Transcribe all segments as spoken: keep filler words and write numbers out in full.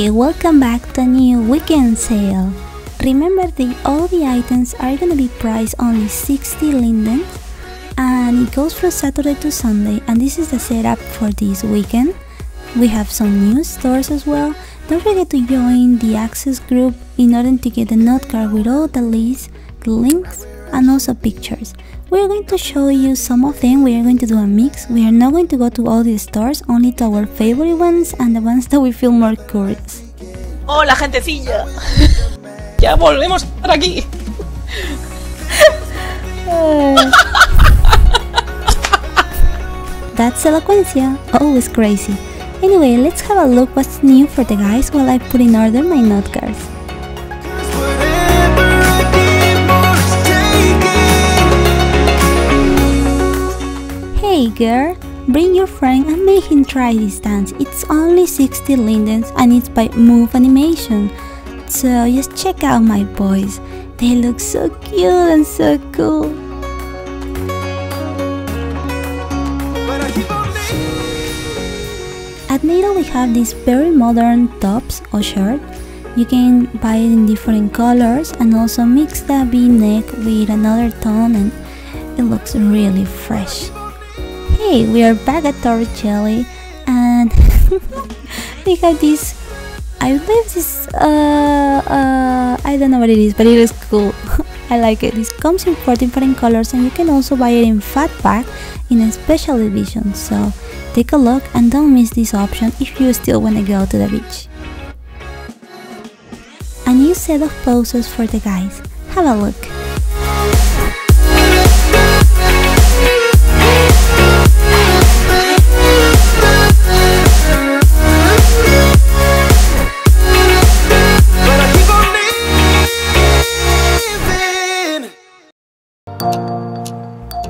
Hey, welcome back to a new weekend sale. Remember that all the items are gonna be priced only sixty linden, and it goes from Saturday to Sunday, and this is the setup for this weekend. We have some new stores as well. Don't forget to join the access group in order to get the note card with all the lists, the links, and also pictures. We are going to show you some of them. We are going to do a mix. We are not going to go to all the stores, only to our favorite ones and the ones that we feel more curious. Hola, gentecilla. Ya volvemos por aquí. That's Elocuencia. Always crazy. Anyway, let's have a look what's new for the guys while I put in order my note cards. Hey girl, bring your friend and make him try this dance. It's only sixty lindens and it's by MOVE Animation. So just check out my boys. They look so cute and so cool. At Neda we have these very modern tops or shirt. You can buy it in different colors and also mix the V-neck with another tone, and it looks really fresh. Hey, we are back at Torricelli, and we have this, I believe this, uh, uh, I don't know what it is, but it is cool. I like it. This comes in four different colors, and you can also buy it in fat pack in a special edition, so take a look and don't miss this option if you still want to go to the beach. A new set of poses for the guys. Have a look.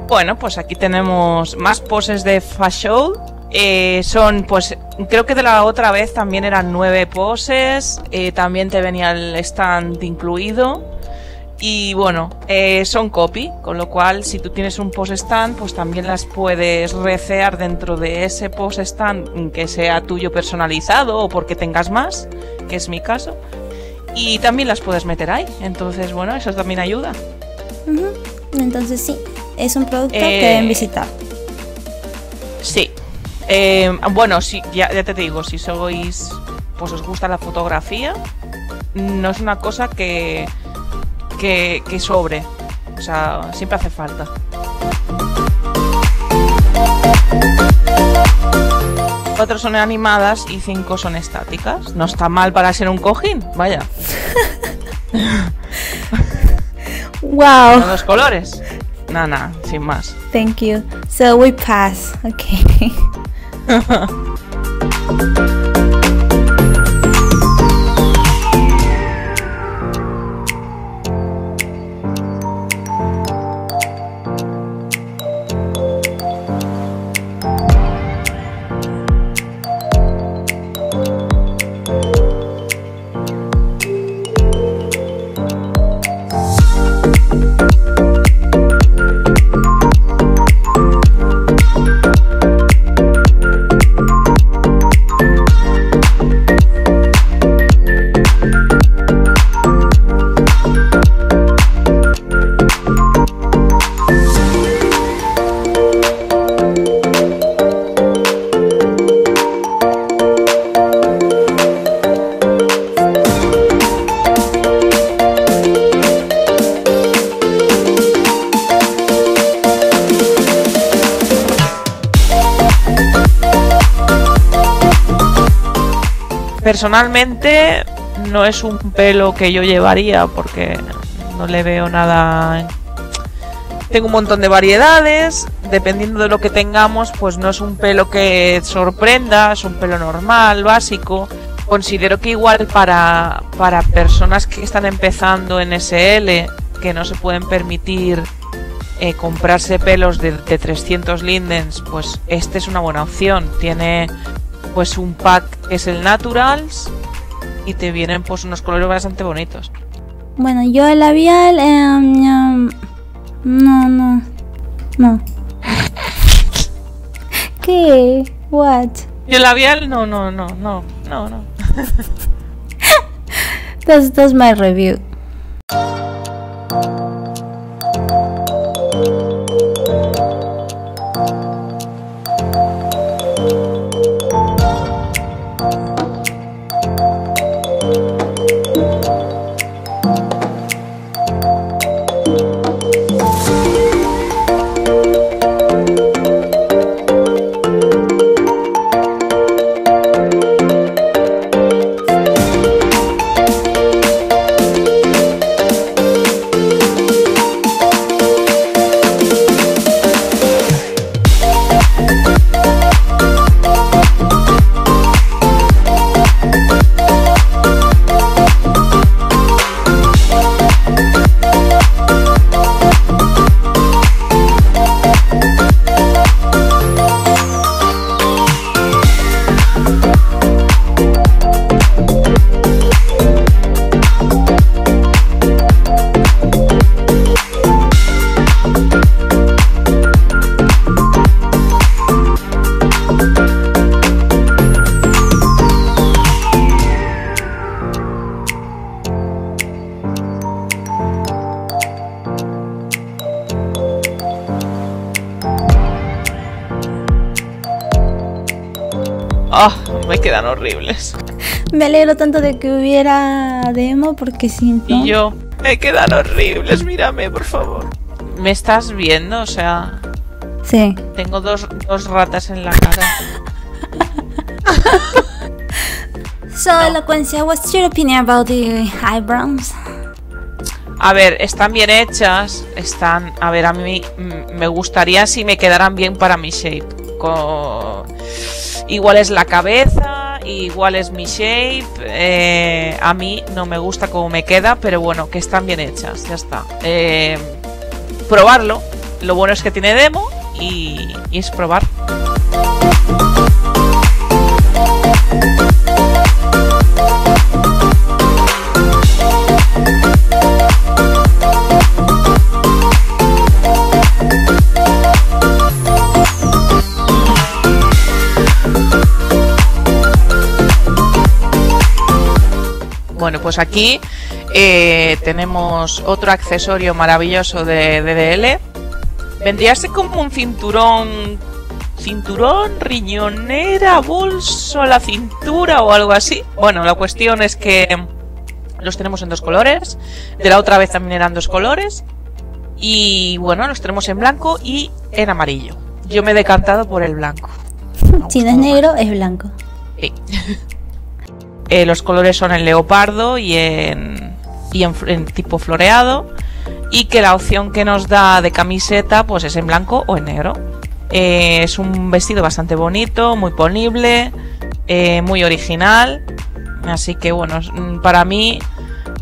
Bueno, pues aquí tenemos más poses de fashion. Eh, son, pues, creo que de la otra vez también eran nueve poses. Eh, también te venía el stand incluido. Y bueno, eh, son copy, con lo cual si tú tienes un pose stand, pues también las puedes recear dentro de ese pose stand que sea tuyo personalizado o porque tengas más, que es mi caso. Y también las puedes meter ahí. Entonces, bueno, eso también ayuda. Uh-huh. Entonces sí. Es un producto eh, que deben visitar. Sí. Eh, bueno, sí, ya, ya te digo, si sois, pues os gusta la fotografía, no es una cosa que, que, que sobre. O sea, siempre hace falta. Cuatro son animadas y cinco son estáticas. No está mal para ser un cojín, vaya. Wow. Con los colores. Nah, nah, sin más. Thank you. So we pass. Okay. Personalmente no es un pelo que yo llevaría porque no le veo nada. Tengo un montón de variedades, dependiendo de lo que tengamos, pues no es un pelo que sorprenda, es un pelo normal, básico. Considero que igual para, para personas que están empezando en S L, que no se pueden permitir eh, comprarse pelos de, de trescientos lindens, pues este es una buena opción. Tiene pues un pack que es el Naturals y te vienen pues unos colores bastante bonitos. Bueno, yo el labial eh, um, no, no, no. ¿Qué? What? Yo el labial no, no, no, no, no, no. That's, that's my review. Oh, me quedan horribles. Me alegro tanto de que hubiera demo porque si no... Y yo, me quedan horribles, mírame, por favor. ¿Me estás viendo? O sea... Sí. Tengo dos, dos ratas en la cara. So, no. Elocuencia, what's your opinion about the eyebrows? A ver, están bien hechas. Están... A ver, a mí me gustaría si me quedaran bien para mi shape. Con... Igual es la cabeza, igual es mi shape, eh, a mí no me gusta cómo me queda, pero bueno, que están bien hechas, ya está. Eh, probarlo, lo bueno es que tiene demo y, y es probar. Bueno, pues aquí eh, tenemos otro accesorio maravilloso de D D L. Vendría a ser como un cinturón, cinturón, riñonera, bolso a la cintura o algo así. Bueno, la cuestión es que los tenemos en dos colores. De la otra vez también eran dos colores. Y bueno, los tenemos en blanco y en amarillo. Yo me he decantado por el blanco. Si no es negro, es blanco. Sí. Eh, los colores son en leopardo y, en, y en, en tipo floreado, y que la opción que nos da de camiseta pues es en blanco o en negro. Eh, es un vestido bastante bonito, muy ponible, eh, muy original, así que bueno, para mí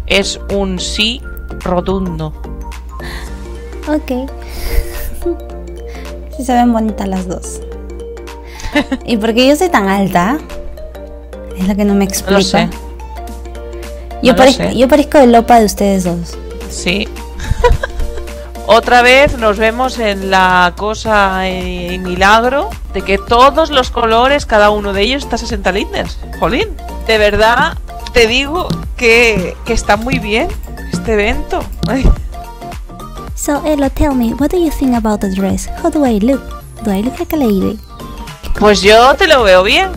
es un sí rotundo. Ok. Sí, se ven bonitas las dos. ¿Y por qué yo soy tan alta? Es lo que no me explico. No lo sé. Yo, no parezco, lo sé. yo parezco el lopa de ustedes dos. Sí. Otra vez nos vemos en la cosa eh, milagro de que todos los colores, cada uno de ellos está a sesenta litners. Jolín. De verdad, te digo que, que está muy bien este evento. Ay. So, Elo, tell me, what do you think about the dress? How do I look? Do I look like a lady? Pues yo te lo veo bien.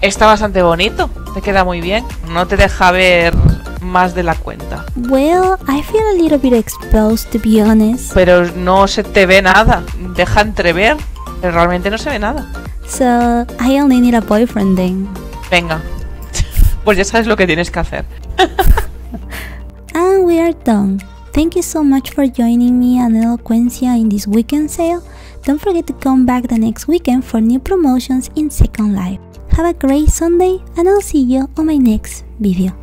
Está bastante bonito, te queda muy bien, no te deja ver más de la cuenta. Well, I feel a little bit exposed, to be honest. Pero no se te ve nada, deja entrever, pero realmente no se ve nada. So, I only need a boyfriend then. Venga, pues ya sabes lo que tienes que hacer. And we are done. Thank you so much for joining me and Elocuencia in this weekend sale. Don't forget to come back the next weekend for new promotions in Second Life. Have a great Sunday and I'll see you on my next video.